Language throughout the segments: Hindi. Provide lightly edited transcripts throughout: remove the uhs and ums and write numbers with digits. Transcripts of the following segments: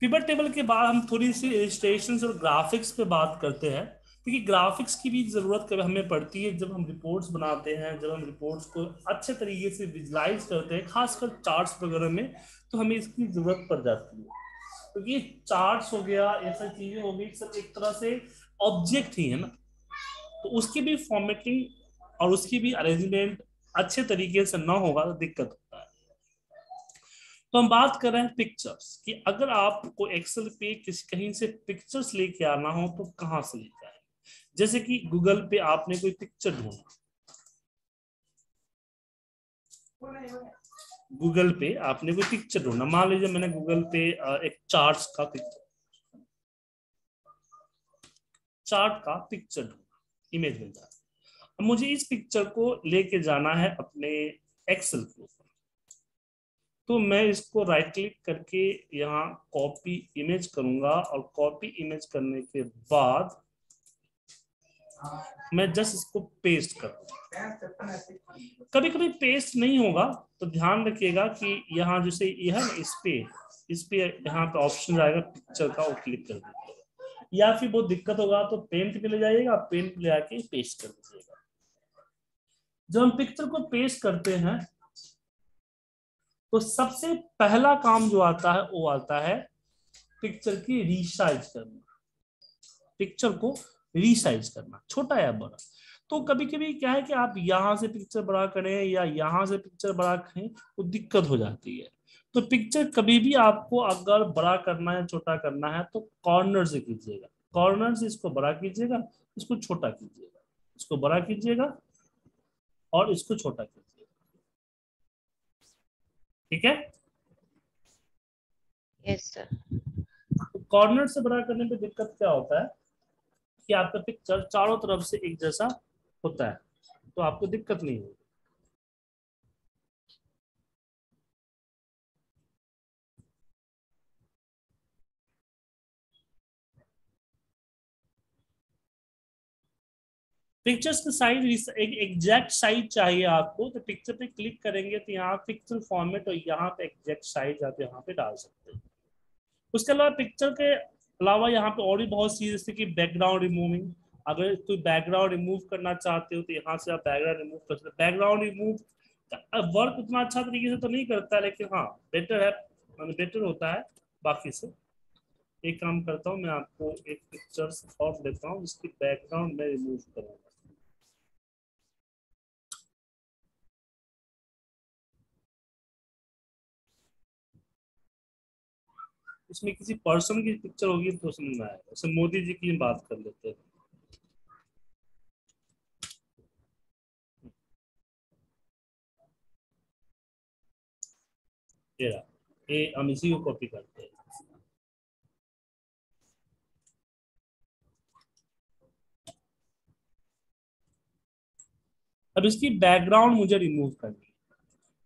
पिवट टेबल के बाद हम थोड़ी सी इलस्ट्रेशंस और ग्राफिक्स पे बात करते हैं, क्योंकि ग्राफिक्स की भी ज़रूरत कभी हमें पड़ती है जब हम रिपोर्ट्स बनाते हैं, जब हम रिपोर्ट्स को अच्छे तरीके से विजुलाइज करते हैं, खासकर चार्ट्स वगैरह में, तो हमें इसकी ज़रूरत पड़ जाती है। तो ये चार्ट्स हो गया, ऐसा चीज़ें हो गई, सब एक तरह से ऑब्जेक्ट ही है ना, तो उसकी भी फॉर्मेटिंग और उसकी भी अरेंजमेंट अच्छे तरीके से ना होगा तो दिक्कत होता है। तो हम बात कर रहे हैं पिक्चर्स कि अगर आपको एक्सेल पे कहीं से पिक्चर्स लेके आना हो तो कहाँ से लेके आए। जैसे कि गूगल पे आपने कोई पिक्चर ढूंढा, गूगल पे आपने कोई पिक्चर ढूंढा, मान लीजिए मैंने गूगल पे एक चार्ट का पिक्चर ढूंढा, इमेज मिल जाए। अब मुझे इस पिक्चर को लेके जाना है अपने एक्सेल के ऊपर, तो मैं इसको राइट क्लिक करके यहाँ कॉपी इमेज करूंगा और कॉपी इमेज करने के बाद मैं जस्ट इसको पेस्ट कर दूंगा। कभी कभी पेस्ट नहीं होगा तो ध्यान रखिएगा कि यहाँ जैसे यह है इस पे यहाँ पे ऑप्शन आएगा पिक्चर का, वो क्लिक कर दीजिएगा, या फिर बहुत दिक्कत होगा तो पेंट पे ले जाइएगा, पेंट ले आके पेस्ट कर दीजिएगा। जब हम पिक्चर को पेस्ट करते हैं तो सबसे पहला काम जो आता है वो आता है पिक्चर की रीसाइज करना, पिक्चर को रीसाइज करना, छोटा या बड़ा। तो कभी कभी क्या है कि आप यहां से पिक्चर बड़ा करें या यहां से पिक्चर बड़ा करें, तो दिक्कत हो जाती है। तो पिक्चर कभी भी आपको अगर बड़ा करना है, छोटा करना है, तो कॉर्नर से कीजिएगा, कॉर्नर से इसको बड़ा कीजिएगा, इसको छोटा कीजिएगा, इसको बड़ा कीजिएगा और इसको छोटा कीजिए। ठीक है, यस सर। कॉर्नर से बड़ा करने पे दिक्कत क्या होता है कि आपका पिक्चर चारों तरफ से एक जैसा होता है, तो आपको दिक्कत नहीं होगी। पिक्चर्स का साइज, एक एग्जैक्ट साइज चाहिए आपको, तो पिक्चर पे क्लिक करेंगे तो यहाँ पिक्चर फॉर्मेट और यहाँ पे एग्जैक्ट साइज आप यहाँ पे डाल सकते हैं। उसके अलावा पिक्चर के अलावा यहाँ पे और भी बहुत चीज़, जैसे कि बैकग्राउंड रिमूविंग, अगर कोई बैकग्राउंड रिमूव करना चाहते हो तो यहाँ से आप बैकग्राउंड रिमूव कर सकते हो। बैकग्राउंड रिमूव का वर्क उतना अच्छा तरीके से तो नहीं करता, लेकिन हाँ बेटर होता है बाकी से। एक काम करता हूँ, मैं आपको एक पिक्चर्स और देता हूँ जिसकी बैकग्राउंड में रिमूव करूँगा। इसमें किसी पर्सन की पिक्चर होगी तो समझ में आएगा। जैसे मोदी जी की बात कर लेते हैं, ये हम इसी को कॉपी करते हैं। अब इसकी बैकग्राउंड मुझे रिमूव करनी है,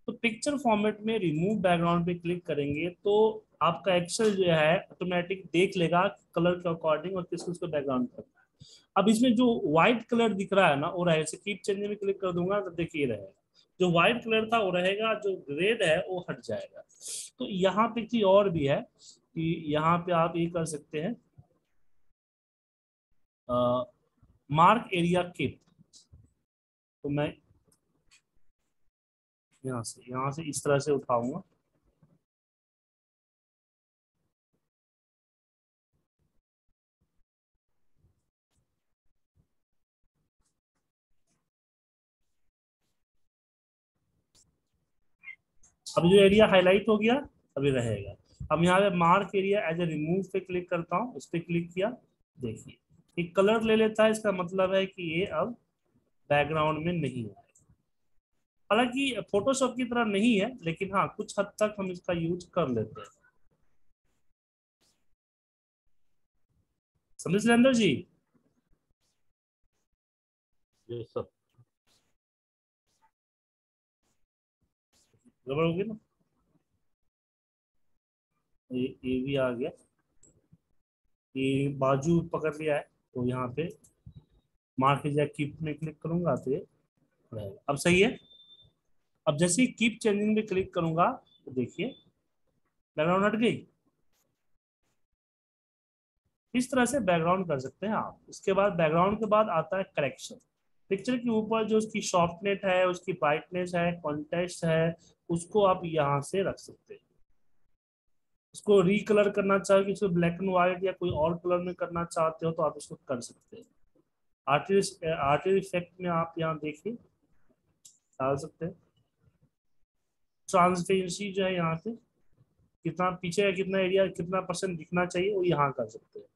तो पिक्चर फॉर्मेट में रिमूव बैकग्राउंड पे क्लिक करेंगे तो आपका एक्सेल जो है ऑटोमेटिक देख लेगा कलर के अकॉर्डिंग और किस किस को बैकग्राउंड करना है। अब इसमें जो व्हाइट कलर दिख रहा है ना, वो रहेगा। कीप चेंज में क्लिक कर दूंगा तो देखिए रहेगा, जो व्हाइट कलर था वो रहेगा, जो ग्रेड है वो हट जाएगा। तो यहाँ पे चीज और भी है कि यहाँ पे आप ये कर सकते हैं, मार्क एरिया कीप। तो मैं यहाँ से इस तरह से उठाऊंगा, अब जो एरिया हाईलाइट हो गया अभी रहेगा। अब यहाँ पे mark area as a remove पे क्लिक करता हूँ, उस पर क्लिक किया, देखिए एक कलर ले लेता है, इसका मतलब है कि ये अब बैकग्राउंड में नहीं है। हालांकि फोटोशॉप की तरह नहीं है, लेकिन हाँ कुछ हद तक हम इसका यूज कर लेते हैं। समझ लेंदर जी? Yes sir. गड़बड़ होगी ना, ये भी आ गया, ये बाजू पकड़ लिया है, तो यहाँ पे मार्क एरिया कीप में क्लिक करूंगा तो ये रहेगा। अब सही है। अब जैसे कीप चेंजिंग पे क्लिक करूंगा तो देखिए बैकग्राउंड हट गई, इस तरह से बैकग्राउंड कर सकते हैं आप। उसके बाद बैकग्राउंड के बाद आता है करेक्शन। पिक्चर के ऊपर जो उसकी शॉर्पनेट है, उसकी ब्राइटनेस है, कॉन्ट्रास्ट है, उसको आप यहाँ से रख सकते हैं। उसको रिकलर करना चाहो कि उसको ब्लैक एंड व्हाइट या कोई और कलर में करना चाहते हो तो आप इसको कर सकते हैं। आर्टिस्ट इफेक्ट में आप यहाँ देखिए डाल सकते हैं। ट्रांसपेरेंसी जो है यहाँ पे कितना पीछे या कितना एरिया कितना परसेंट दिखना चाहिए वो यहाँ कर सकते हैं।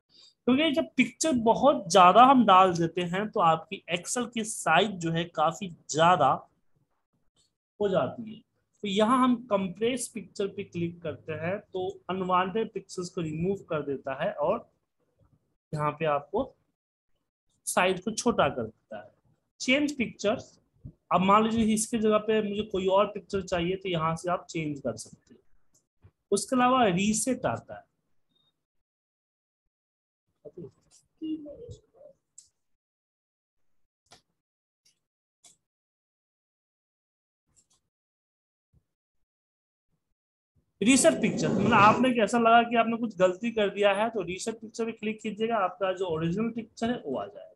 क्योंकि जब पिक्चर बहुत ज्यादा हम डाल देते हैं तो आपकी एक्सेल की साइज जो है काफी ज्यादा हो जाती है। तो यहाँ हम कंप्रेस पिक्चर पे क्लिक करते हैं तो अनवांटेड पिक्चर्स को रिमूव कर देता है और यहाँ पे आपको साइज को छोटा कर देता है। चेंज पिक्चर्स, अब मान लीजिए इसके जगह पे मुझे कोई और पिक्चर चाहिए तो यहाँ से आप चेंज कर सकते हैं। उसके अलावा रीसेट आता है। रीसेट पिक्चर मतलब आपने कैसा लगा कि आपने कुछ गलती कर दिया है तो रीसेट पिक्चर पे क्लिक कीजिएगा, आपका जो ओरिजिनल पिक्चर है वो आ जाएगा।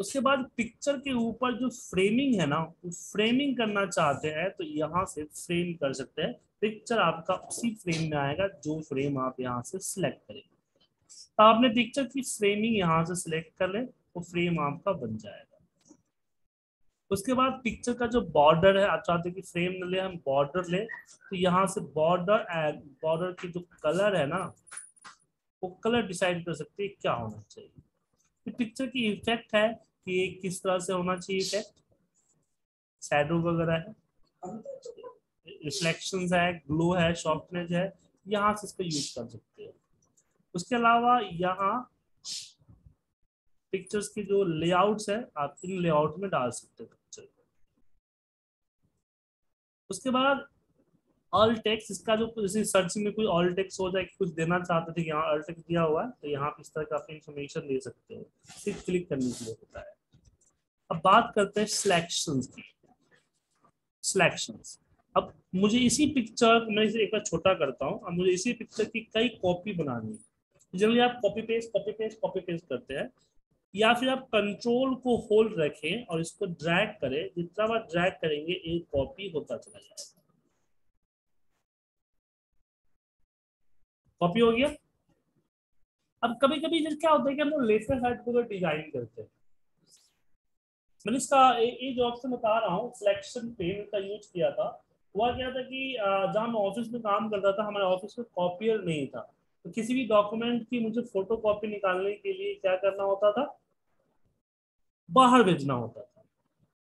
उसके बाद पिक्चर के ऊपर जो फ्रेमिंग है ना, वो फ्रेमिंग करना चाहते हैं तो यहाँ से फ्रेम कर सकते हैं। पिक्चर आपका उसी फ्रेम में आएगा जो फ्रेम आप यहाँ से सिलेक्ट करेंगे। आपने पिक्चर की फ्रेमिंग यहाँ से सिलेक्ट कर ले तो फ्रेम आपका बन जाएगा। उसके बाद पिक्चर का जो बॉर्डर है, आप चाहते हैं कि फ्रेम न ले हम बॉर्डर ले तो यहाँ से बॉर्डर एंड बॉर्डर की जो कलर है ना वो कलर डिसाइड कर सकते हैं क्या होना चाहिए। तो पिक्चर की इफेक्ट है कि ये किस तरह से होना चाहिए, इफेक्ट शैडो वगैरह है, रिफ्लेक्शन है, ग्लो है, शॉर्पनेस है, यहाँ से इसको यूज कर सकते हैं। उसके अलावा यहाँ पिक्चर्स के जो लेआउट्स है आप इन लेआउट में डाल सकते हैं पिक्चर को। उसके बाद ऑल टेक्स्ट, इसका जो सर्चिंग में कोई ऑल टेक्स्ट हो जाए कि कुछ देना चाहते थे, यहाँ ऑल टेक्स्ट दिया हुआ है तो यहाँ पे इस तरह का इंफॉर्मेशन दे सकते हो, सिर्फ क्लिक करने के लिए होता है। अब बात करते हैं सिलेक्शंस की। सिलेक्शंस, अब मुझे इसी पिक्चर में इसे एक बार छोटा करता हूँ। अब मुझे इसी पिक्चर की कई कॉपी बनानी है। जनरली आप कॉपी पेस्ट करते हैं या फिर आप कंट्रोल को होल्ड रखें और इसको ड्रैग करें। जितना बार ड्रैग करेंगे एक कॉपी होता चला जाएगा। कॉपी हो गया। अब कभी कभी क्या होता है कि हम लोग लेफ्ट साइड को डिजाइन करते हैं। मैंने इसका एक ऑप्शन बता रहा हूँ, सिलेक्शन पेन का यूज किया था। हुआ क्या था कि जहाँ मैं ऑफिस में काम करता था, हमारे ऑफिस में कॉपियर नहीं था तो किसी भी डॉक्यूमेंट की मुझे फोटो कॉपी निकालने के लिए क्या करना होता था, बाहर भेजना होता था।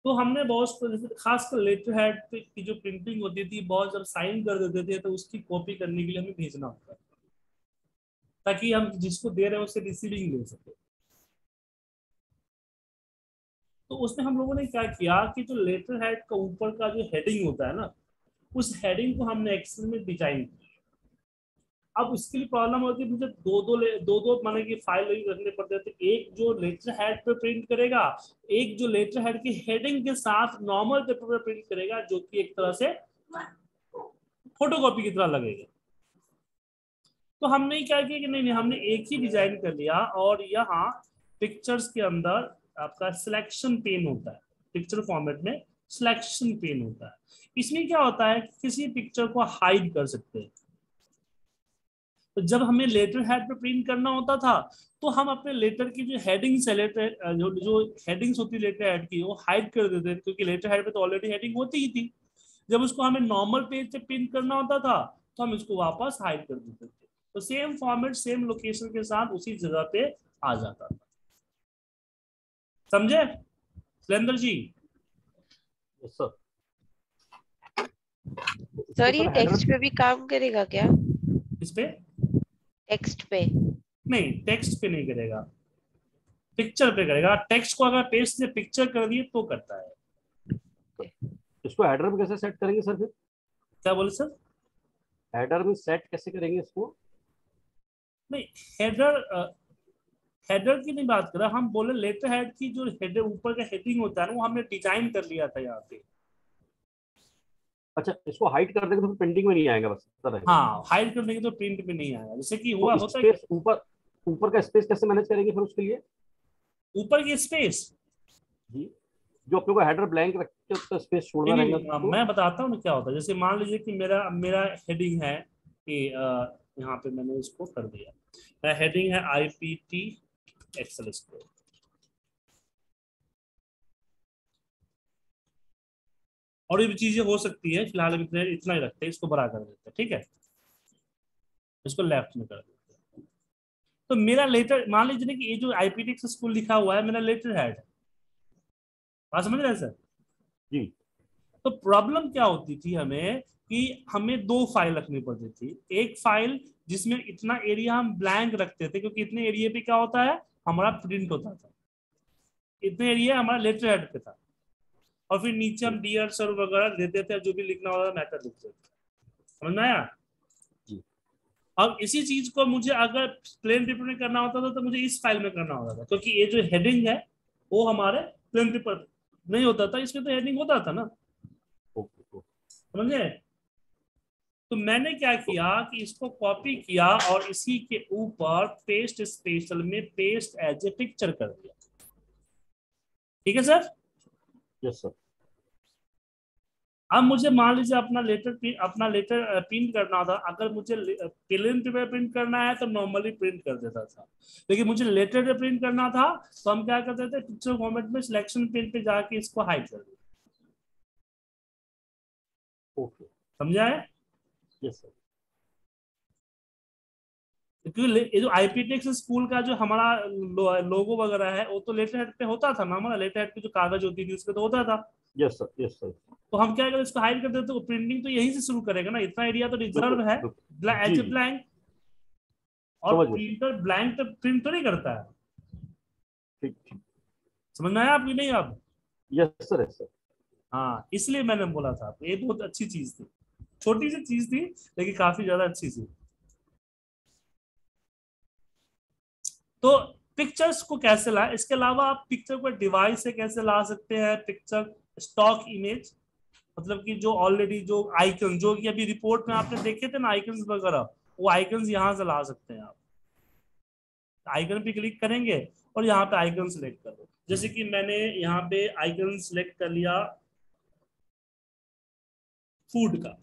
तो हमने बहुत खासकर लेटर हेड की जो प्रिंटिंग होती थी, बहुत जब साइन कर देते थे तो उसकी कॉपी करने के लिए हमें भेजना होता था ताकि हम जिसको दे रहे हैं उसे रिसीविंग ले सके। तो उसमें हम लोगों ने क्या किया कि जो लेटर हेड का ऊपर का जो हेडिंग होता है ना, उस हेडिंग को हमने एक्सेल में डिजाइन किया। अब उसके लिए प्रॉब्लम होती है मुझे दो दो माने कि फाइल रखने पड़ते थे। एक जो लेटर हेड पे प्रिंट करेगा, एक जो लेटर हेड की हेडिंग के साथ नॉर्मल पेपर पे प्रिंट करेगा जो कि एक तरह से फोटोकॉपी की तरह लगेगा। तो हमने क्या किया कि नहीं, हमने एक ही डिजाइन कर लिया और यहाँ पिक्चर्स के अंदर आपका सिलेक्शन पेन होता है। पिक्चर फॉर्मेट में सिलेक्शन पेन होता है। इसमें क्या होता है कि किसी पिक्चर को हाइड कर सकते हैं। तो जब हमें लेटर हेड पे प्रिंट करना होता था तो हम अपने लेटर की जो हेडिंग्स है, जो हेडिंग्स होती है लेटर हेड की, वो हाइड कर देते थे क्योंकि लेटर हेड पे तो ऑलरेडी हेडिंग होती ही थी। जब उसको हमें नॉर्मल पेज पे प्रिंट करना होता था तो हम इसको वापस हाइड कर देते थे। तो सेम फॉर्मेट सेम लोकेशन के साथ उसी जगह पे आ जाता था। समझे सुरेंद्र जी? सर ये टेक्स्ट पे भी काम करेगा क्या? इस पे टेक्स्ट पे नहीं, टेक्स्ट पे नहीं करेगा, पिक्चर पे करेगा। टेक्स्ट को अगर पेज से पिक्चर कर दिए तो करता है। इसको हेडर में कैसे सेट करेंगे सर? फिर क्या बोले सर, हेडर में सेट कैसे करेंगे इसको? नहीं, हेडर की नहीं बात कर रहा, हम बोले लेटर हेड की जो हेडर ऊपर का हेडिंग होता है ना, वो हमने डिजाइन कर लिया था यहाँ पे। अच्छा, इसको हाइड कर देंगे तो प्रिंटिंग में नहीं आएगा बस। हाँ, हाइड कर देंगे तो प्रिंट में नहीं आएगा। जैसे कि हुआ होता है ऊपर ऊपर का स्पेस कैसे मैनेज करेंगे फिर उसके लिए? ऊपर की स्पेस जी जो अपने को हेडर ब्लैंक रखते तो स्पेस छोड़ना रहेगा। मैं बताता हूँ क्या होता है। जैसे मान लीजिए कि मेरा हेडिंग है कि यहाँ पे मैंने इसको कर दिया, मेरा हेडिंग है IPT एक्सेल स्क्रिप्ट। और ये भी चीजें हो सकती है, फिलहाल इतना ही रखते हैं, इसको बड़ा कर देते हैं, ठीक है, इसको लेफ्ट में कर देते हैं। तो मेरा लेटर मान लीजिए ना कि ये जो IPT एक्सेल स्क्रिप्ट लिखा हुआ है मेरा लेटर हेड है, बात समझ रहे हैं सर जी। तो प्रॉब्लम क्या होती थी हमें कि हमें दो फाइल रखनी पड़ती थी, एक फाइल जिसमें इतना एरिया हम ब्लैंक रखते थे क्योंकि इतने एरिया पे क्या होता है हमारा प्रिंट होता था, इतने एरिया हमारा लेटर हेड पे था, और फिर नीचे हम डियर सर वगैरह देते थे, जो भी लिखना होता था मैटर लिखते थे, समझ में आया जी। अब इसी चीज को मुझे अगर प्लेन पेपर में करना होता था तो मुझे इस फाइल में करना होता था, क्योंकि ये जो हेडिंग है वो हमारे प्लेन पेपर नहीं होता था, इसमें तो हेडिंग होता था ना, समझे। तो मैंने क्या किया कि इसको कॉपी किया और इसी के ऊपर पेस्ट स्पेशल में पेस्ट एज ए पिक्चर कर दिया, ठीक है सर? Yes sir. अब मुझे मान लीजिए अपना लेटर प्रिंट करना था, अगर मुझे प्लेन पेपर प्रिंट करना है तो नॉर्मली प्रिंट कर देता था, लेकिन मुझे लेटर पे प्रिंट करना था तो हम क्या करते थे पिक्चर फॉर्मेट में सिलेक्शन पेज पे जाके इसको हाइड कर देते, ओके, समझा है? Yes sir. क्योंकि जो IPT एक्सेल स्कूल का जो हमारा लोगो वगैरह है वो तो लेटर हेड पे होता था ना, हमारा लेटर हेड पे जो कागज होती थी उसपे तो होता था। Yes sir, yes sir. तो हम क्या करें इसको हाइड कर देते, तो प्रिंटिंग तो यहीं से शुरू करेगा ना, इतना एरिया तो रिजर्व है एज ए ब्लैंक, और प्रिंटर ब्लैंक तो प्रिंट तो नहीं करता है, समझ में आया आपकी नहीं आप? Yes sir, yes sir. हाँ, इसलिए मैंने बोला था ये बहुत अच्छी चीज थी, छोटी सी चीज थी लेकिन काफी ज्यादा अच्छी थी। तो पिक्चर्स को कैसे लाए, इसके अलावा आप पिक्चर को डिवाइस से कैसे ला सकते हैं, पिक्चर स्टॉक इमेज, मतलब कि जो ऑलरेडी जो आइकन जो कि अभी रिपोर्ट में आपने देखे थे ना आइकन्स वगैरह, वो आइकन्स यहाँ से ला सकते हैं आप। आइकन पे क्लिक करेंगे और यहाँ पे आइकन सिलेक्ट कर दो, जैसे कि मैंने यहाँ पे आइकन सिलेक्ट कर लिया फूड का,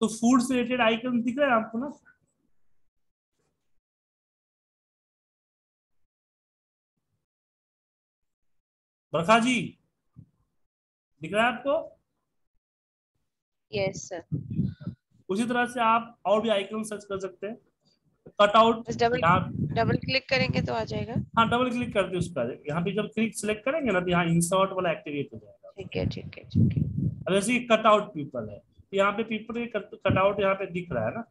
तो फूड से रिलेटेड आइकन दिख रहा है आपको ना, बरखा जी दिख रहा है आपको? Yes sir. उसी तरह से आप और भी आइकन सर्च कर सकते हैं, कटआउट डबल क्लिक करेंगे तो आ जाएगा। हाँ, डबल क्लिक करते उस पर, यहाँ पे जब क्लिक सिलेक्ट करेंगे ना तो यहाँ इंसर्ट वाला एक्टिवेट हो जाएगा, ठीक है, ठीक है, ठीक है। अब जैसे कटआउट पीपल है, यहाँ पे पीपल के कटआउट यहाँ पे दिख रहा है ना,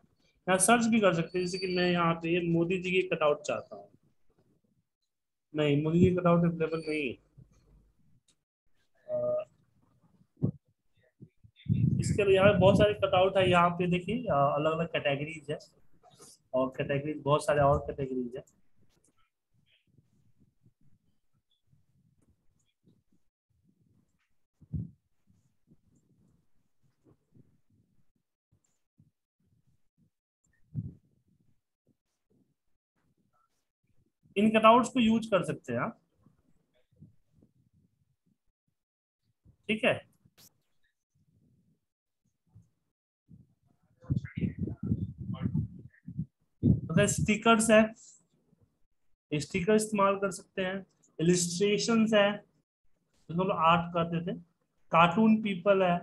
यहाँ सर्च भी कर सकते हैं, जैसे कि मैं यहाँ पे मोदी जी के कटआउट चाहता हूँ, नहीं मोदी जी कटआउट अवेलेबल नहीं है, इसके लिए यहाँ पे बहुत सारे कटआउट है, यहाँ पे देखिए अलग अलग कैटेगरीज है, और कैटेगरीज बहुत सारे और कैटेगरीज है। इन कटआउट्स को यूज कर सकते हैं आप, ठीक है। तो स्टिकर्स है, स्टिकर इस्तेमाल कर सकते हैं, इलिस्ट्रेशंस है, जिसको हम आर्ट कहते थे, कार्टून पीपल है,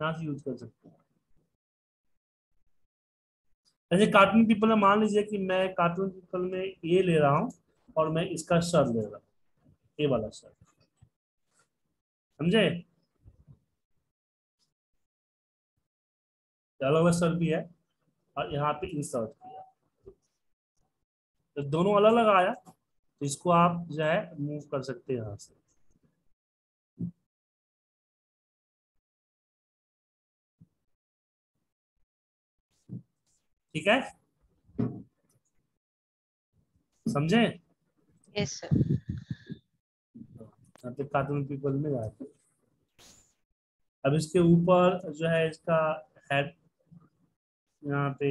यहाँ से यूज कर सकते हैं। जैसे कार्टून पीपल में मान लीजिए कि मैं कार्टून पीपल में ये ले रहा हूँ और मैं इसका शर्ट ले रहा हूँ, ये वाला शर्ट, समझे, अलग अलग शर्ट भी है, और यहाँ पे इंसर्ट किया तो दोनों अलग अलग आया, तो इसको आप जो है मूव कर सकते हैं यहाँ से। ठीक है, समझे? Yes sir. कार्टून पीपल में जाते अब इसके ऊपर जो है इसका हेड यहाँ पे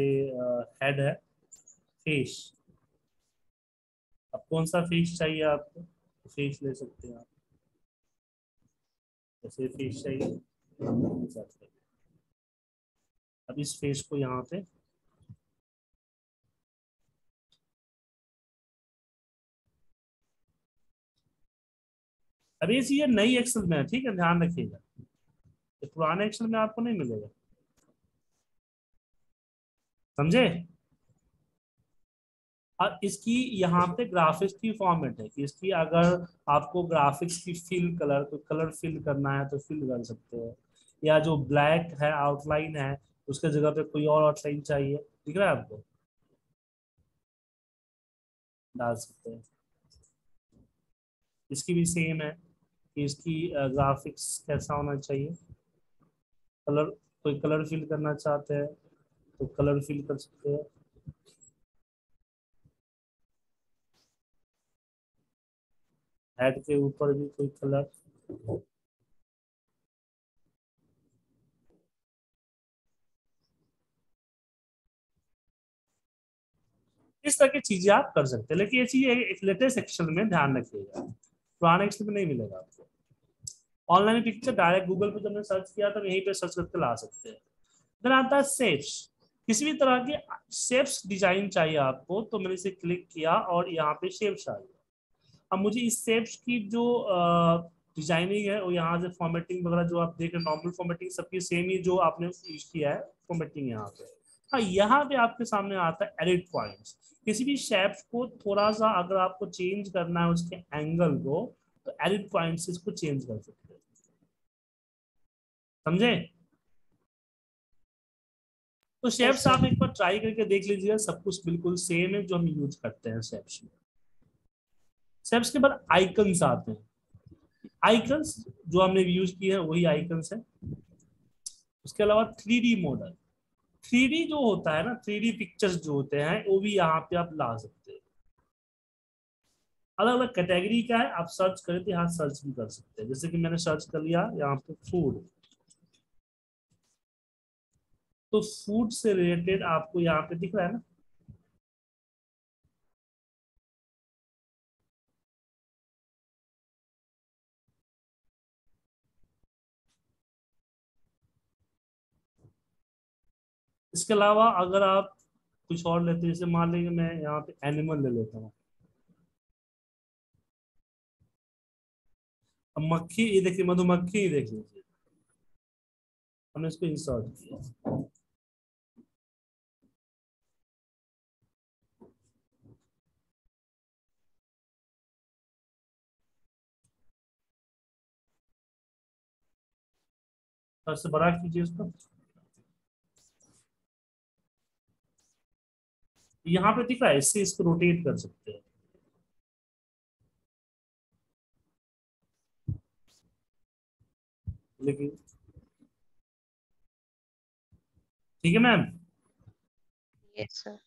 हेड है फिश। अब कौन सा फिश चाहिए आपको, फिश ले सकते हैं आप, जैसे फिश चाहिए। अब इस फिश को यहाँ पे अभी ये नई एक्सेल में है, ठीक है, ध्यान रखिएगा, ये पुराने एक्सेल में आपको नहीं मिलेगा, समझे। और इसकी यहाँ पे ग्राफिक्स की फॉर्मेट है कि इसकी अगर आपको ग्राफिक्स की फिल कलर, तो कलर फिल करना है तो फिल कर सकते हो, या जो ब्लैक है आउटलाइन है उसके जगह पे कोई और आउटलाइन चाहिए, दिख रहा है आपको, डाल सकते हैं। इसकी भी सेम है कि इसकी ग्राफिक्स कैसा होना चाहिए, कलर, कोई कलर फिल करना चाहते हैं तो कलर फिल कर सकते हैं। हेड के ऊपर भी कोई कलर, इस तरह की चीजें आप कर सकते हैं। लेकिन ये चीज लेटेस्ट एक्सेल में ध्यान रखिएगा, पुराने एक्सेल में नहीं मिलेगा आपको। ऑनलाइन पिक्चर डायरेक्ट गूगल पे जब हमने सर्च किया तो यहीं पे सर्च करके ला सकते हैं। देन आता है शेप्स, किसी भी तरह के शेप्स डिजाइन चाहिए आपको, तो मैंने इसे क्लिक किया और यहाँ पे शेप्स आ गया। अब मुझे इस शेप्स की जो डिजाइनिंग है वो यहाँ से फॉर्मेटिंग वगैरह जो आप देख रहे हैं, नॉर्मल फॉर्मेटिंग सबकी सेम ही जो आपने यूज किया है फॉर्मेटिंग यहाँ पे। हाँ, यहाँ पे आपके सामने आता है एडिट पॉइंट्स। किसी भी शेप को थोड़ा सा अगर आपको चेंज करना है उसके एंगल को, तो एडिट पॉइंट से इसको चेंज कर सकते हैं, समझे। तो शेप्स आप एक बार ट्राई करके देख लीजिएगा, सब कुछ बिल्कुल सेम है जो हम यूज करते हैं शेप्स में। शेप्स के बाद आइकन्स आते हैं। आइकन्स जो हमने यूज किए हैं वही आइकन्स है। उसके अलावा 3D मॉडल, 3D जो होता है ना, 3D पिक्चर्स जो होते हैं वो भी यहाँ पे आप ला सकते हैं। अलग अलग कैटेगरी का है, आप सर्च करें तो यहाँ सर्च भी कर सकते हैं। जैसे कि मैंने सर्च कर लिया यहाँ पे फूड, तो फूड से रिलेटेड आपको यहाँ पे दिख रहा है ना, इसके अलावा अगर आप कुछ और लेते हैं, जैसे मान लेंगे मैं यहाँ पे एनिमल ले लेता हूँ। अब मक्खी, ये देखिए मधुमक्खी, देख लीजिए हमने इसको इंसर्ट किया। सबसे बड़ा कीजिए इसको, यहाँ पे दिख रहा है, इससे इसको रोटेट कर सकते हैं। लेकिन ठीक है मैम, यस सर।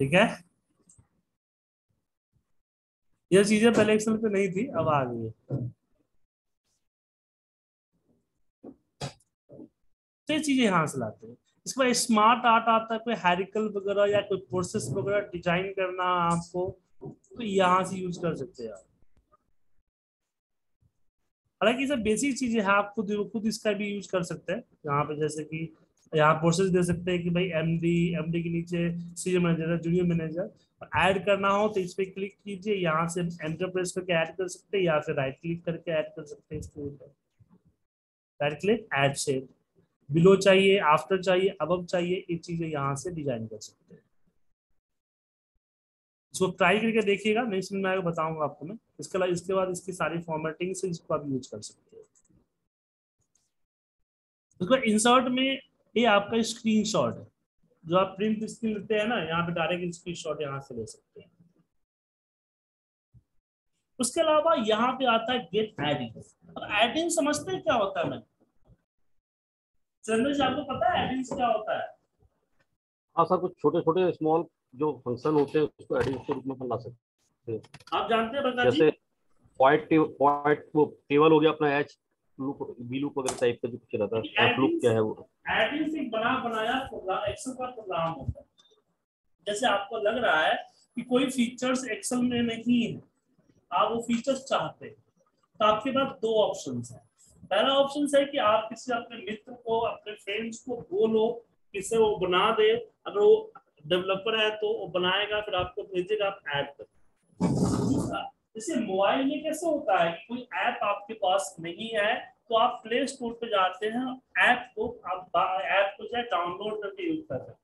ठीक है, यह चीजें पहले एक्सेल पे नहीं थी, अब आ गई है, तो ये चीजें यहाँ से लाते हैं। इसके बाद स्मार्ट आर्ट आता है, कोई हेरिकल वगैरह या कोई प्रोसेस वगैरह डिजाइन करना आपको, तो यहाँ से यूज कर सकते हैं आप। हालांकि सब बेसिक चीजें हैं, आप खुद इसका भी यूज कर सकते हैं। यहाँ पे जैसे कि यहाँ प्रोसेस दे सकते हैं कि भाई एमडी के नीचे senior manager, junior manager, add करना हो तो इस पर क्लिक कीजिए, यहाँ से एंटर प्रेस करके ऐड कर सकते हैं, या फिर राइट क्लिक करके ऐड कर सकते हैं। इसके ऊपर right click, add shape, below चाहिए, आफ्टर चाहिए, अबव चाहिए, ये चीजें यहाँ से डिजाइन कर सकते हैं। इसको ट्राई करके देखिएगा, नहीं समझ में आएगा बताऊंगा आपको मैं। इसके बाद इसकी सारी फॉर्मेटिंग से इसको आप यूज कर सकते हो। इंसर्ट में ये आपका स्क्रीनशॉट है, जो आप प्रिंट स्क्रीन लेते हैं ना, यहाँ पे डायरेक्ट स्क्रीनशॉट यहाँ से ले सकते हैं। उसके अलावा यहाँ पे आता है गेट एडिंग्स। अब एडिंग समझते हैं क्या होता है, जनरल आपको पता है एडिंग्स क्या होता है? हाँ सर, कुछ छोटे छोटे स्मॉल जो फंक्शन होते हैं उसको एडिशन के रूप में अपन ला सकते हैं। आप जानते हैं जैसे टेबल हो गया अपना, एच लूप बी लूप वगैरह टाइप का जो कुछ रहता है। एफ लूप क्या है? वो एडिशन से बनाया एक्सेल का प्रोग्राम होता है। जैसे आपको लग रहा है कि कोई फीचर्स एक्सेल में नहीं है, आप वो फीचर्स चाहते हैं, तो आपके पास दो ऑप्शंस हैं। पहला ऑप्शन है कि आप किसी अपने मित्र को, अपने फ्रेंड्स को बोलो किसे वो बना दे, अगर वो डेवलपर है तो वो बनाएगा, फिर आपको भेजेगा, आप ऐड कर। जैसे मोबाइल में कैसे होता है कि कोई ऐप आपके पास नहीं है तो आप प्ले स्टोर पे जाते हैं, ऐप को जो है डाउनलोड करके यूज कर सकते हैं।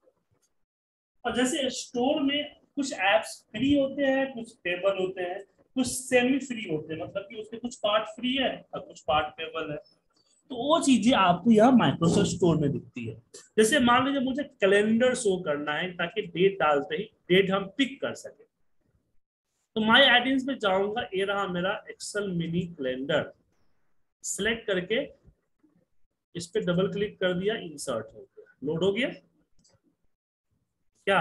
और जैसे स्टोर में कुछ ऐप्स फ्री होते हैं, कुछ पेबल होते हैं, कुछ सेमी फ्री होते हैं, मतलब कि उसके कुछ पार्ट फ्री है और कुछ पार्ट पेबल है। तो वो चीजें आपको यहाँ माइक्रोसॉफ्ट स्टोर में दिखती है। जैसे मान लीजिए मुझे कैलेंडर शो करना है ताकि डेट डालते ही डेट हम पिक कर सके, तो माय एडिशंस में जाऊंगा, ये रहा मेरा एक्सेल मिनी कैलेंडर, सिलेक्ट करके इस पे डबल क्लिक कर दिया, इंसर्ट हो गया, लोड हो गया क्या?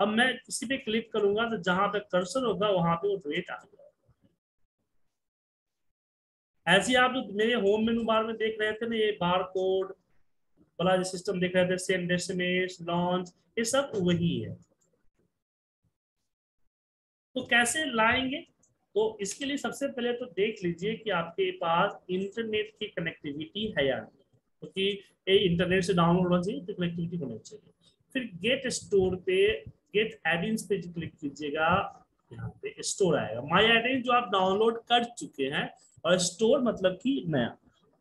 अब मैं किसी पे क्लिक करूंगा तो जहां पे कर्सर होगा वहां पे वो डेट आ जाएगा। ऐसे आप जो मेरे होम मेनू बार में देख रहे थे ना, ये बार कोड वाला जो सिस्टम देख रहे थे, सेंड एसएमएस, लॉन्च, ये सब वही है। तो कैसे लाएंगे? तो इसके लिए सबसे पहले तो देख लीजिए कि आपके पास इंटरनेट की कनेक्टिविटी है या नहीं, क्योंकि ये इंटरनेट से डाउनलोड होना चाहिए, तो कनेक्टिविटी होना चाहिए। फिर गेट स्टोर पे, गेट एडिशंस पे क्लिक कीजिएगा, यहाँ पे स्टोर आएगा। माय एडिशंस जो आप डाउनलोड कर चुके हैं, और स्टोर मतलब कि नया,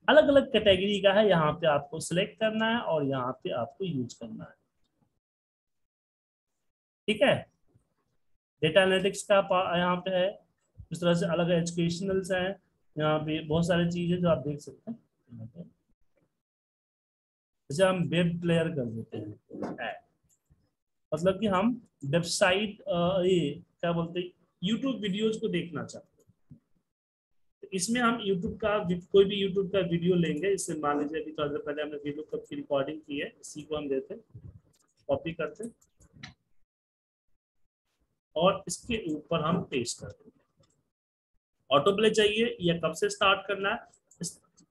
अलग अलग कैटेगरी का है, यहाँ पे आपको सिलेक्ट करना है और यहाँ पे आपको यूज करना है। ठीक है, डेटा एनालिटिक्स का यहाँ पे है, इस तरह से अलग एजुकेशनल्स हैं, यहाँ पे बहुत सारी चीजें जो आप देख सकते हैं। जैसे हम वेब प्लेयर कर देते हैं, मतलब कि हम वेबसाइट, ये क्या बोलते हैं, यूट्यूब वीडियोज को देखना चाहते हैं, तो इसमें हम यूट्यूब का कोई भी यूट्यूब का वीडियो लेंगे। इससे मान लीजिए अभी थोड़ा देर पहले हमने वीडियो कब की रिकॉर्डिंग की है, इसी को हम देते हैं, कॉपी करते हैं और इसके ऊपर हम पेस्ट कर देंगे। ऑटो प्ले चाहिए या कब से स्टार्ट करना है,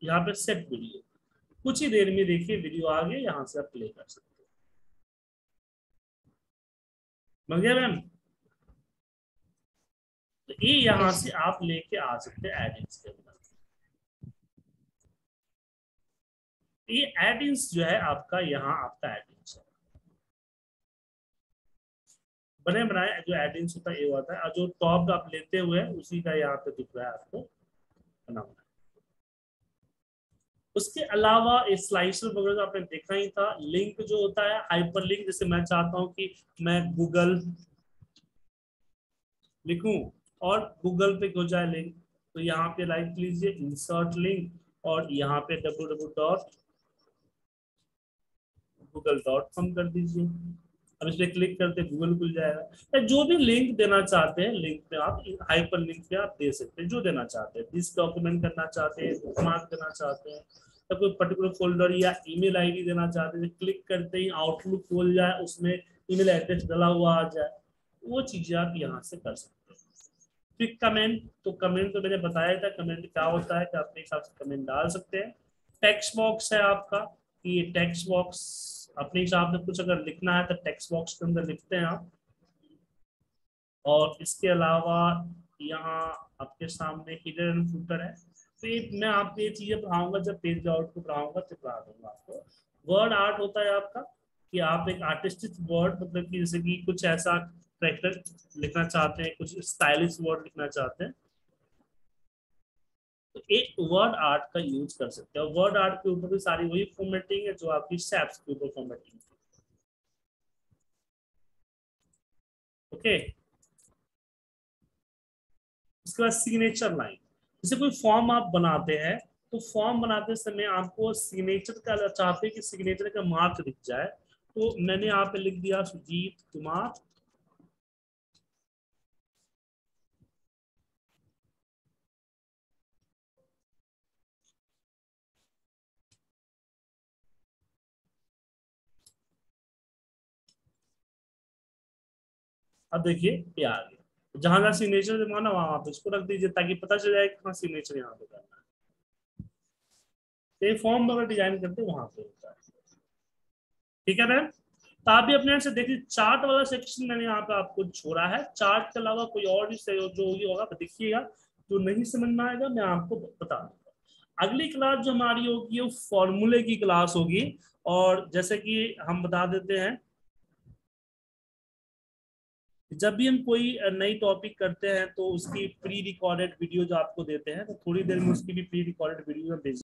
यहाँ पे सेट वीडियो, कुछ ही देर में देखिए वीडियो आ गया, यहाँ से आप प्ले कर सकते हो। समझ गए मैम? तो ये यहाँ से आप लेके आ सकते हैं एडिंग्स के अंदर। ये एडिंग्स जो है आपका, यहाँ आपका एडिंग्स है बने बनाए, जो एडिंग्स होता है ये होता है, और जो टॉप आप लेते हुए उसी का यहाँ पे दिख रहा है आपको बना। उसके अलावा स्लाइसर वगैरह तो आपने देखा ही था। लिंक जो होता है, हाइपर लिंक, जैसे मैं चाहता हूं कि मैं गूगल लिखूं और गूगल पे हो जाए लिंक, तो यहाँ पे लाइक लीजिए, इंसर्ट लिंक, और यहाँ पे www.google.com कर दीजिए। अब इस पर क्लिक करते गूगल खुल जाएगा। या जो भी लिंक देना चाहते हैं, लिंक पे आप, हाइपर लिंक पे आप दे सकते हैं जो देना चाहते हैं। दिस डॉक्यूमेंट करना चाहते हैं, बुकमार्क देना चाहते हैं, या कोई पर्टिकुलर फोल्डर या ईमेल आईडी देना चाहते हैं, क्लिक करते ही आउटलुक खोल जाए, उसमें ईमेल एड्रेस डला हुआ आ जाए, वो चीजें आप यहाँ से कर सकते हैं। फिर कमेंट, तो कमेंट तो मैंने बताया था कमेंट क्या होता है, कि अपने हिसाब से कमेंट डाल सकते हैं। टेक्स्ट बॉक्स है आपका, ये टेक्स्ट बॉक्स अपने हिसाब से कुछ अगर लिखना है तो टेक्स्ट बॉक्स के अंदर लिखते हैं आप। और इसके अलावा यहाँ आपके सामने हिडन एंड फुटर है, तो मैं आपको ये चीजें पढ़ाऊंगा, जब पेज आउट को पढ़ाऊंगा तो पढ़ा दूंगा आपको। वर्ड आर्ट होता है आपका, कि आप एक आर्टिस्टिक वर्ड, मतलब कि जैसे कि कुछ ऐसा कैरेक्टर लिखना चाहते हैं, कुछ स्टाइलिश वर्ड लिखना चाहते हैं, तो एक वर्ड आर्ट का यूज कर सकते हैं। वर्ड आर्ट के ऊपर भी सारी वही फॉर्मेटिंग है जो आपकी शैप्स के ऊपर फॉर्मेटिंग है। ओके, इसके बाद सिग्नेचर लाइन, जैसे कोई फॉर्म आप बनाते हैं, तो फॉर्म बनाते समय आपको सिग्नेचर का चाहते हैं कि सिग्नेचर का मार्क दिख जाए, तो मैंने यहाँ पे लिख दिया सुजीत कुमार, अब देखिए ये आ गया, जहां जहां सिग्नेचर दिखाना वहां पे इसको रख दीजिए ताकि पता चल जाए कि हाँ सिग्नेचर यहाँ पे करना है। फॉर्म वगैरह डिजाइन करते वहां पे होता है, ठीक है मैम। तो आप भी अपने से देखिए चार्ट वाला सेक्शन मैंने यहाँ पे आपको छोड़ा है, चार्ट के अलावा कोई और भी जो होगा देखिएगा, जो नहीं समझ में आएगा मैं आपको बता दूंगा। अगली क्लास जो हमारी होगी वो फॉर्मूले की क्लास होगी, और जैसे कि हम बता देते हैं जब भी हम कोई नई टॉपिक करते हैं तो उसकी प्री रिकॉर्डेड वीडियो जो आपको देते हैं तो थोड़ी देर में उसकी भी प्री रिकॉर्डेड वीडियो भेज